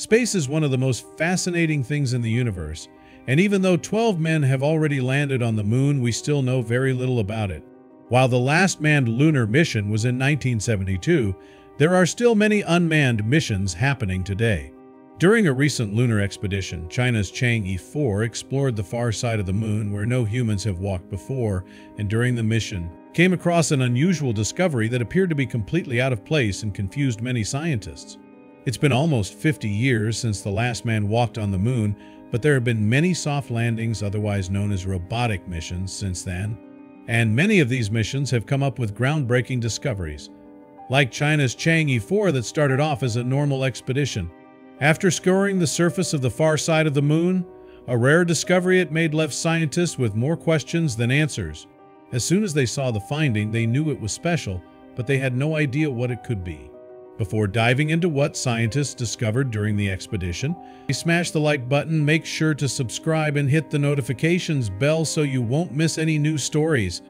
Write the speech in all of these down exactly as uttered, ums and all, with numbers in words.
Space is one of the most fascinating things in the universe, and even though twelve men have already landed on the moon, we still know very little about it. While the last manned lunar mission was in nineteen seventy-two, there are still many unmanned missions happening today. During a recent lunar expedition, China's Chang'e four explored the far side of the moon where no humans have walked before, and during the mission, came across an unusual discovery that appeared to be completely out of place and confused many scientists. It's been almost fifty years since the last man walked on the moon, but there have been many soft landings, otherwise known as robotic missions, since then. And many of these missions have come up with groundbreaking discoveries, like China's Chang'e four that started off as a normal expedition. After scouring the surface of the far side of the moon, a rare discovery it made left scientists with more questions than answers. As soon as they saw the finding, they knew it was special, but they had no idea what it could be. Before diving into what scientists discovered during the expedition, smash the like button, make sure to subscribe, and hit the notifications bell so you won't miss any new stories.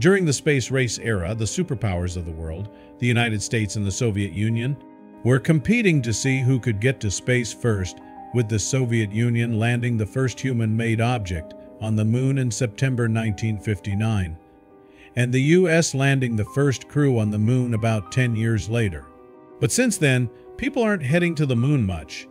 During the space race era, the superpowers of the world, the United States and the Soviet Union, were competing to see who could get to space first, with the Soviet Union landing the first human-made object on the moon in September nineteen fifty-nine, and the U S landing the first crew on the moon about ten years later. But since then, people aren't heading to the moon much.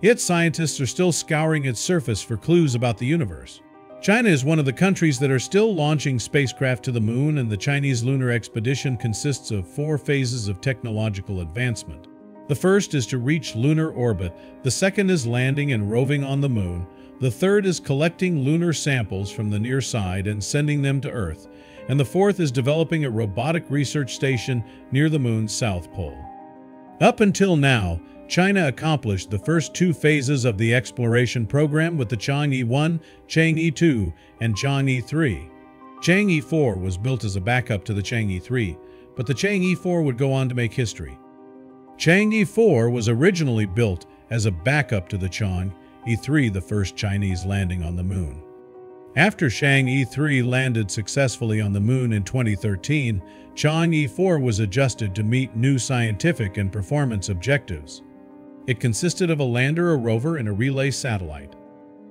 Yet scientists are still scouring its surface for clues about the universe. China is one of the countries that are still launching spacecraft to the moon, and the Chinese lunar expedition consists of four phases of technological advancement. The first is to reach lunar orbit, the second is landing and roving on the moon, the third is collecting lunar samples from the near side and sending them to Earth, and the fourth is developing a robotic research station near the moon's south pole. Up until now, China accomplished the first two phases of the exploration program with the Chang'e one, Chang'e two, and Chang'e three. Chang'e four was built as a backup to the Chang'e three, but the Chang'e four would go on to make history. Chang'e four was originally built as a backup to the Chang'e three, the first Chinese landing on the moon. After Chang'e three landed successfully on the moon in twenty thirteen, Chang'e four was adjusted to meet new scientific and performance objectives. It consisted of a lander, a rover, and a relay satellite.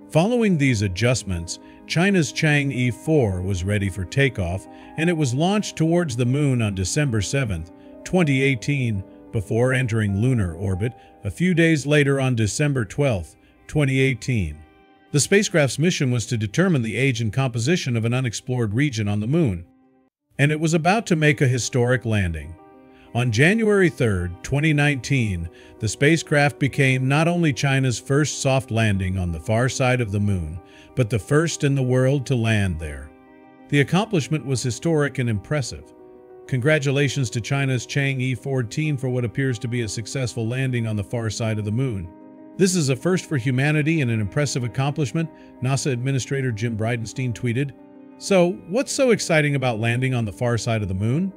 Following these adjustments, China's Chang'e four was ready for takeoff, and it was launched towards the moon on December seventh, twenty eighteen, before entering lunar orbit a few days later on December twelfth, twenty eighteen. The spacecraft's mission was to determine the age and composition of an unexplored region on the moon, and it was about to make a historic landing. On January third, twenty nineteen, the spacecraft became not only China's first soft landing on the far side of the moon, but the first in the world to land there. The accomplishment was historic and impressive. Congratulations to China's Chang'e four team for what appears to be a successful landing on the far side of the moon. This is a first for humanity and an impressive accomplishment, NASA Administrator Jim Bridenstine tweeted. So, what's so exciting about landing on the far side of the moon?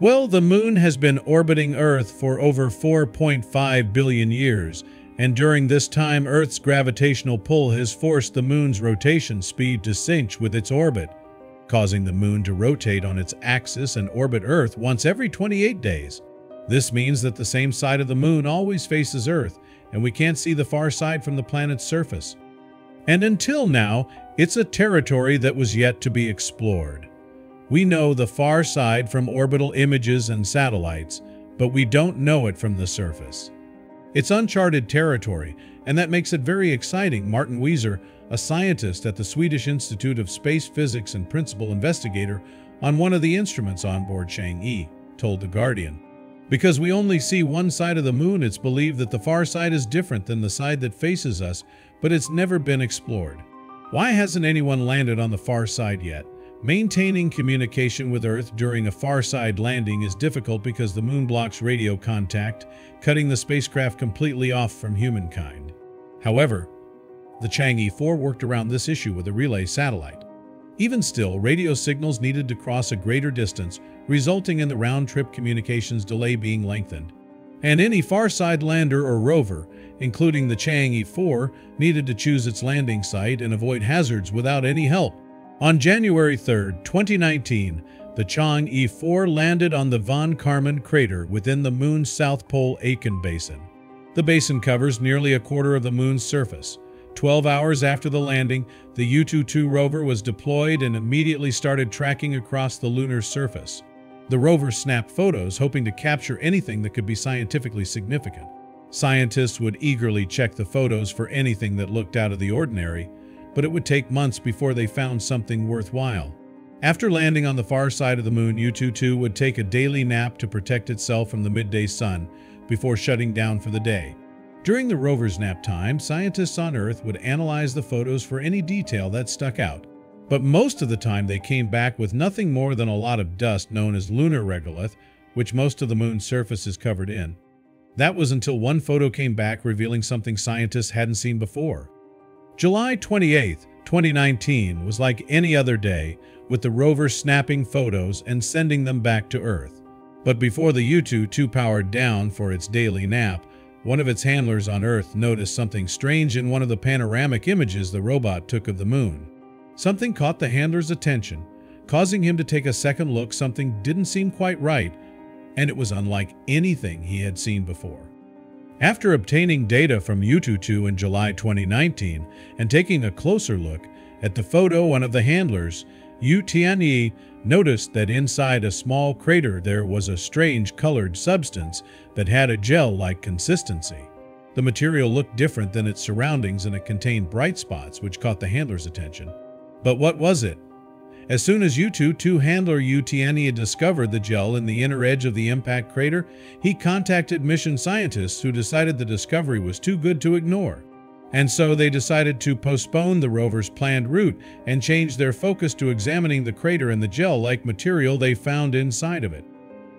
Well, the moon has been orbiting Earth for over four point five billion years, and during this time Earth's gravitational pull has forced the moon's rotation speed to sync with its orbit, causing the moon to rotate on its axis and orbit Earth once every twenty-eight days. This means that the same side of the moon always faces Earth, and we can't see the far side from the planet's surface. And until now, it's a territory that was yet to be explored. We know the far side from orbital images and satellites, but we don't know it from the surface. It's uncharted territory, and that makes it very exciting, Martin Weiser, a scientist at the Swedish Institute of Space Physics and principal investigator on one of the instruments on board Chang'e, told The Guardian. Because we only see one side of the moon, it's believed that the far side is different than the side that faces us, but it's never been explored. Why hasn't anyone landed on the far side yet? Maintaining communication with Earth during a far side landing is difficult because the moon blocks radio contact, cutting the spacecraft completely off from humankind. However, the Chang'e four worked around this issue with a relay satellite. Even still, radio signals needed to cross a greater distance, resulting in the round-trip communications delay being lengthened. And any far-side lander or rover, including the Chang'e four, needed to choose its landing site and avoid hazards without any help. On January third, twenty nineteen, the Chang'e four landed on the Von Karman Crater within the moon's South Pole-Aitken Basin. The basin covers nearly a quarter of the moon's surface. Twelve hours after the landing, the Yutu two rover was deployed and immediately started tracking across the lunar surface. The rover snapped photos, hoping to capture anything that could be scientifically significant. Scientists would eagerly check the photos for anything that looked out of the ordinary, but it would take months before they found something worthwhile. After landing on the far side of the moon, Yutu two would take a daily nap to protect itself from the midday sun before shutting down for the day. During the rover's nap time, scientists on Earth would analyze the photos for any detail that stuck out. But most of the time they came back with nothing more than a lot of dust known as lunar regolith, which most of the moon's surface is covered in. That was until one photo came back revealing something scientists hadn't seen before. July twenty-eighth, twenty nineteen was like any other day, with the rover snapping photos and sending them back to Earth. But before the Yutu two powered down for its daily nap, one of its handlers on Earth noticed something strange in one of the panoramic images the robot took of the moon. Something caught the handler's attention, causing him to take a second look. Something didn't seem quite right, and it was unlike anything he had seen before. After obtaining data from Yutu two in July twenty nineteen and taking a closer look at the photo, one of the handlers, Utne, noticed that inside a small crater there was a strange colored substance that had a gel-like consistency. The material looked different than its surroundings and it contained bright spots, which caught the handler's attention. But what was it? As soon as Yutu two handler Utne discovered the gel in the inner edge of the impact crater, he contacted mission scientists who decided the discovery was too good to ignore. And so they decided to postpone the rover's planned route and change their focus to examining the crater and the gel-like material they found inside of it.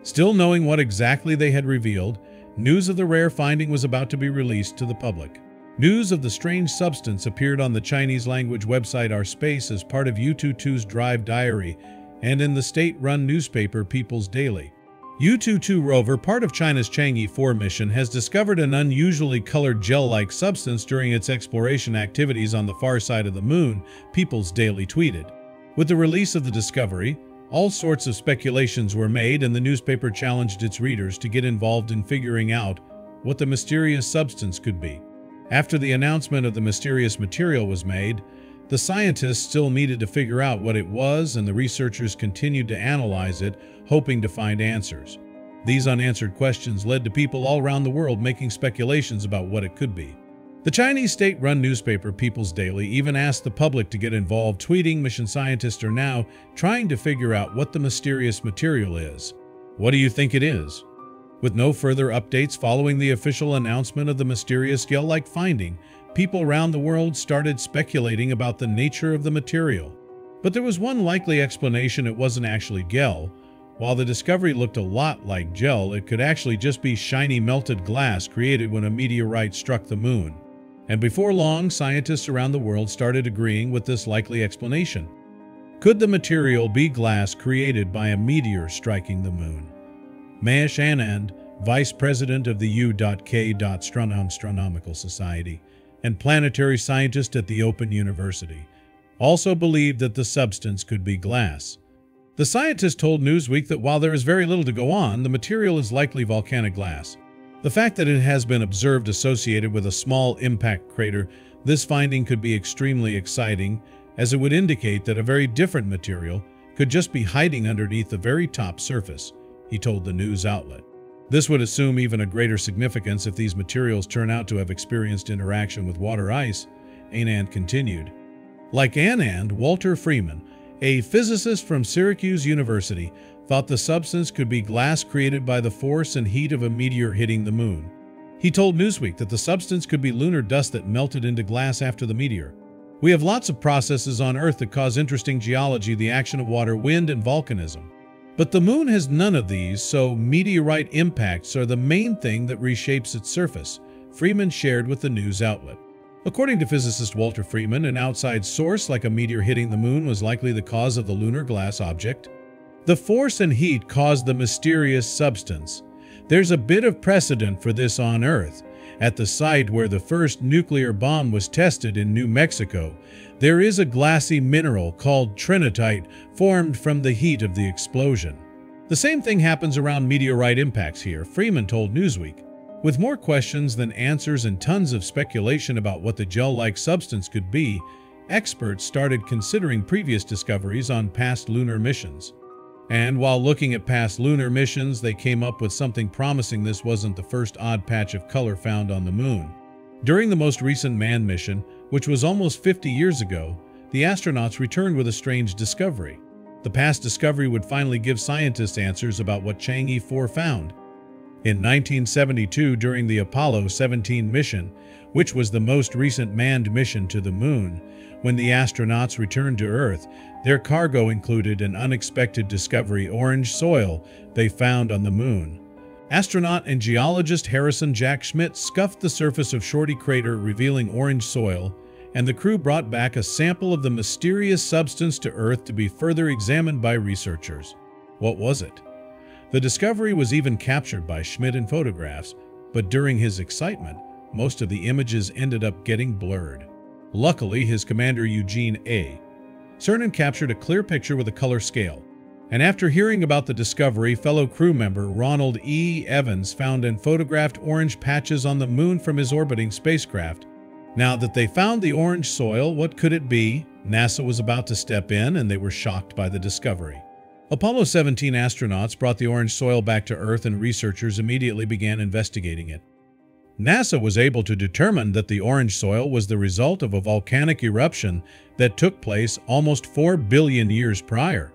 Still knowing what exactly they had revealed, news of the rare finding was about to be released to the public. News of the strange substance appeared on the Chinese-language website Our Space as part of Yutu two's Drive Diary and in the state-run newspaper People's Daily. Yutu two rover, part of China's Chang'e four mission, has discovered an unusually colored gel-like substance during its exploration activities on the far side of the moon, People's Daily tweeted. With the release of the discovery, all sorts of speculations were made and the newspaper challenged its readers to get involved in figuring out what the mysterious substance could be. After the announcement of the mysterious material was made, the scientists still needed to figure out what it was, and the researchers continued to analyze it, hoping to find answers. These unanswered questions led to people all around the world making speculations about what it could be. The Chinese state-run newspaper People's Daily even asked the public to get involved, tweeting, "Mission scientists are now trying to figure out what the mysterious material is. What do you think it is?" With no further updates following the official announcement of the mysterious gel-like finding, people around the world started speculating about the nature of the material. But there was one likely explanation: it wasn't actually gel. While the discovery looked a lot like gel, it could actually just be shiny melted glass created when a meteorite struck the moon. And before long, scientists around the world started agreeing with this likely explanation. Could the material be glass created by a meteor striking the moon? Mayesh Anand, Vice President of the U K. Astronomical Society and planetary scientist at the Open University, also believed that the substance could be glass. The scientist told Newsweek that while there is very little to go on, the material is likely volcanic glass. The fact that it has been observed associated with a small impact crater, this finding could be extremely exciting, as it would indicate that a very different material could just be hiding underneath the very top surface, he told the news outlet. This would assume even a greater significance if these materials turn out to have experienced interaction with water ice, Anand continued. Like Anand, Walter Freeman, a physicist from Syracuse University, thought the substance could be glass created by the force and heat of a meteor hitting the moon. He told Newsweek that the substance could be lunar dust that melted into glass after the meteor. "We have lots of processes on Earth that cause interesting geology, the action of water, wind, and volcanism. But the moon has none of these, so meteorite impacts are the main thing that reshapes its surface," Freeman shared with the news outlet. According to physicist Walter Freeman, an outside source like a meteor hitting the moon was likely the cause of the lunar glass object. The force and heat caused the mysterious substance. "There's a bit of precedent for this on Earth. At the site where the first nuclear bomb was tested in New Mexico, there is a glassy mineral called trinitite formed from the heat of the explosion. The same thing happens around meteorite impacts here," Freeman told Newsweek. With more questions than answers and tons of speculation about what the gel-like substance could be, experts started considering previous discoveries on past lunar missions. And while looking at past lunar missions, they came up with something promising. This wasn't the first odd patch of color found on the moon. During the most recent manned mission, which was almost fifty years ago, the astronauts returned with a strange discovery. The past discovery would finally give scientists answers about what Chang'e four found. In nineteen seventy-two, during the Apollo seventeen mission, which was the most recent manned mission to the moon, when the astronauts returned to Earth, their cargo included an unexpected discovery: orange soil they found on the moon. Astronaut and geologist Harrison Jack Schmitt scuffed the surface of Shorty Crater, revealing orange soil, and the crew brought back a sample of the mysterious substance to Earth to be further examined by researchers. What was it? The discovery was even captured by Schmitt in photographs, but during his excitement, most of the images ended up getting blurred. Luckily, his commander Eugene A. Cernan captured a clear picture with a color scale, and after hearing about the discovery, fellow crew member Ronald E. Evans found and photographed orange patches on the moon from his orbiting spacecraft. Now that they found the orange soil, what could it be? NASA was about to step in, and they were shocked by the discovery. Apollo seventeen astronauts brought the orange soil back to Earth, and researchers immediately began investigating it. NASA was able to determine that the orange soil was the result of a volcanic eruption that took place almost four billion years prior.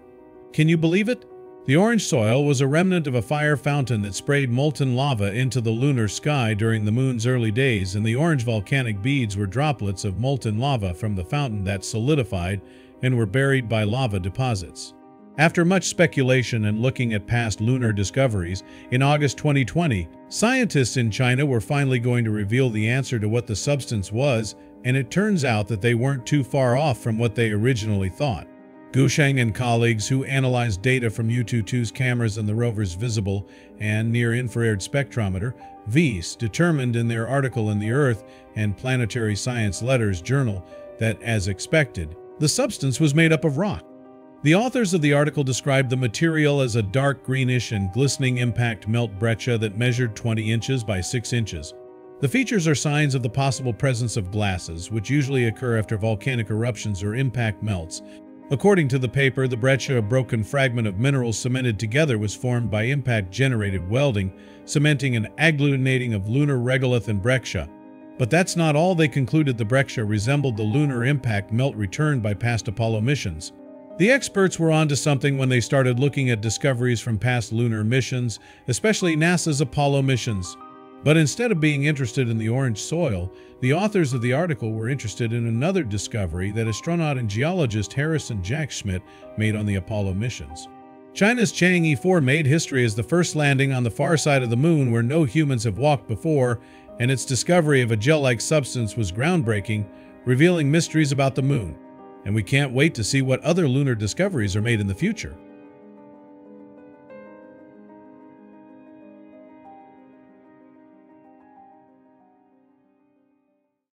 Can you believe it? The orange soil was a remnant of a fire fountain that sprayed molten lava into the lunar sky during the moon's early days, and the orange volcanic beads were droplets of molten lava from the fountain that solidified and were buried by lava deposits. After much speculation and looking at past lunar discoveries, in August twenty twenty, scientists in China were finally going to reveal the answer to what the substance was, and it turns out that they weren't too far off from what they originally thought. Guo Sheng and colleagues, who analyzed data from Yutu two's cameras and the rover's visible and near-infrared spectrometer, V I S, determined in their article in the Earth and Planetary Science Letters journal that, as expected, the substance was made up of rock. The authors of the article described the material as a dark greenish and glistening impact melt breccia that measured twenty inches by six inches. The features are signs of the possible presence of glasses, which usually occur after volcanic eruptions or impact melts. According to the paper, the breccia, a broken fragment of minerals cemented together, was formed by impact-generated welding, cementing and agglutinating of lunar regolith and breccia. But that's not all. They concluded the breccia resembled the lunar impact melt returned by past Apollo missions. The experts were onto something when they started looking at discoveries from past lunar missions, especially NASA's Apollo missions. But instead of being interested in the orange soil, the authors of the article were interested in another discovery that astronaut and geologist Harrison Jack Schmitt made on the Apollo missions. China's Chang'e four made history as the first landing on the far side of the moon where no humans have walked before, and its discovery of a gel-like substance was groundbreaking, revealing mysteries about the moon. And we can't wait to see what other lunar discoveries are made in the future.